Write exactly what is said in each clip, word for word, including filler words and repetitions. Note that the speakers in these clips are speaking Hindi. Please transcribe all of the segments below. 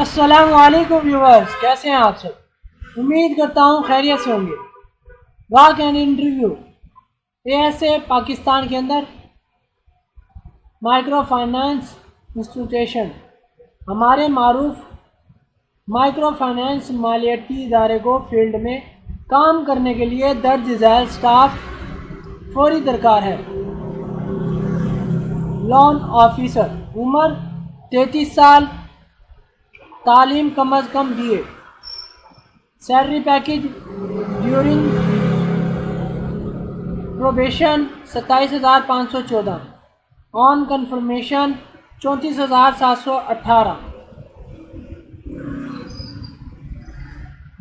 अस्सलाम वालेकुम व्यूअर्स, कैसे हैं आप सब। उम्मीद करता हूँ खैरियत से होंगे। Walk and interview ASA Pakistan के अंदर माइक्रो फाइनेंस इंस्टीट्यूशन हमारे मारूफ माइक्रो फाइनेंस मालियाती इदारे को फील्ड में काम करने के लिए दर्ज झैल स्टाफ फौरी दरकार है। लोन ऑफिसर, उम्र तैंतीस साल, तालीम कम अज़ कम B A. Salary package during probation सत्ताईस हज़ार पाँच सौ चौदह, ऑन कन्फर्मेशन चौंतीस हज़ार सात सौ अट्ठारह।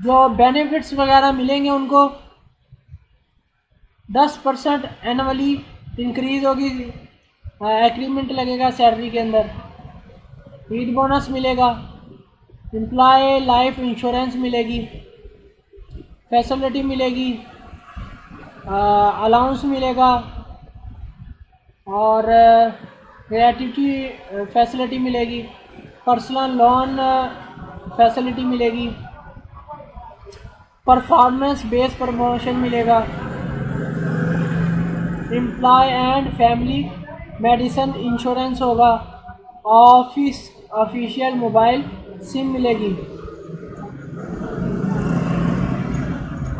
जो बेनिफिट्स वगैरह मिलेंगे उनको दस परसेंट एनअली इंक्रीज होगी, एग्रीमेंट लगेगा सैलरी के अंदर, ईद बोनस मिलेगा, एम्प्लॉय लाइफ इंश्योरेंस मिलेगी, फैसिलिटी मिलेगी, अलाउंस मिलेगा और ग्रेटिट्यूड फैसिलिटी मिलेगी, पर्सनल लोन फैसिलिटी मिलेगी, परफॉर्मेंस बेस प्रमोशन मिलेगा, employ and family medicine insurance होगा, ऑफिस ऑफिशियल मोबाइल सिम मिलेगी।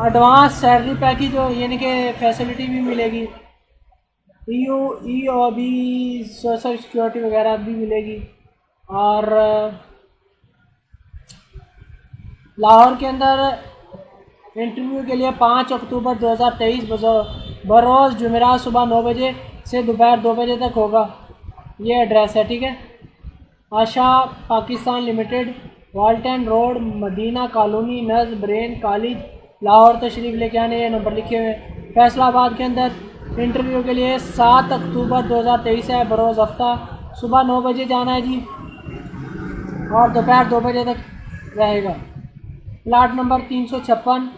एडवांस सैलरी पैकेज हो, यानी कि फैसिलिटी भी मिलेगी, ईओ ईओबी सोशल सिक्योरिटी वगैरह भी मिलेगी। और लाहौर के अंदर इंटरव्यू के लिए पाँच अक्टूबर दो हज़ार तेईस बरोज़ जुमेरात सुबह नौ बजे से दोपहर दो बजे तक होगा। ये एड्रेस है, ठीक है, आशा Pakistan limited, Walton road, Madina colony, नज ब्रेन कॉलेज, लाहौर। तशरीफ़ लेके आने, ये नंबर लिखे हुए। फैसलाबाद के अंदर इंटरव्यू के लिए सात अक्टूबर दो हज़ार तेईस है, बरोज़ हफ्ता, सुबह नौ बजे जाना है जी और दोपहर दो बजे तक रहेगा। प्लाट नंबर तीन सौ छप्पन,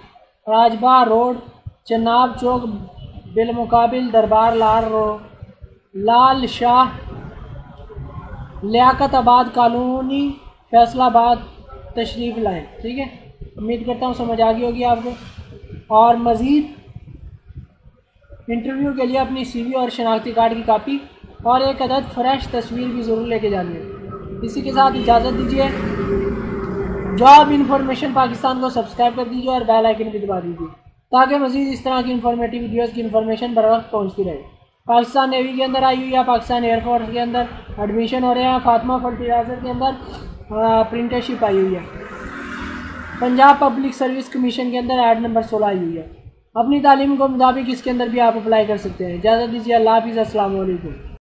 राजबा रोड, चनाब चौक, बिलमुकाबिल दरबार लाल रोड, लाल शाह, लियाकताबाद कॉलोनी, फैसलाबाद, तशरीफ़ लाएँ। ठीक है, उम्मीद करता हूँ समझ आ गई होगी आपको। और मज़ीद इंटरव्यू के लिए अपनी सीवी और शनाख्ती कार्ड की कापी और एक अदद फ्रेश तस्वीर भी ज़रूर लेके जानी है। इसी के साथ इजाज़त दीजिए। जॉब इन्फॉर्मेशन पाकिस्तान को सब्सक्राइब कर दीजिए और बेल आइकन भी दबा दीजिए ताकि मज़ीद इस तरह की इन्फॉर्मेटिव वीडियोज़ की इन्फॉर्मेशन बर वक्त पहुँचती रहे। पाकिस्तान नेवी के अंदर आई हुई या पाकिस्तान एयरफोर्स के अंदर एडमिशन हो रहे हैं। फातिमा फर्टिलाइज़र के अंदर प्रिंटरशिप आई हुई है। पंजाब पब्लिक सर्विस कमीशन के अंदर एड नंबर सोलह आई हुई है। अपनी तालीम को मुताबिक इसके अंदर भी आप अप्लाई कर सकते हैं। इजाज़त दीजिए। अल्लाह हाफ़िज़। अस्सलाम वालेकुम।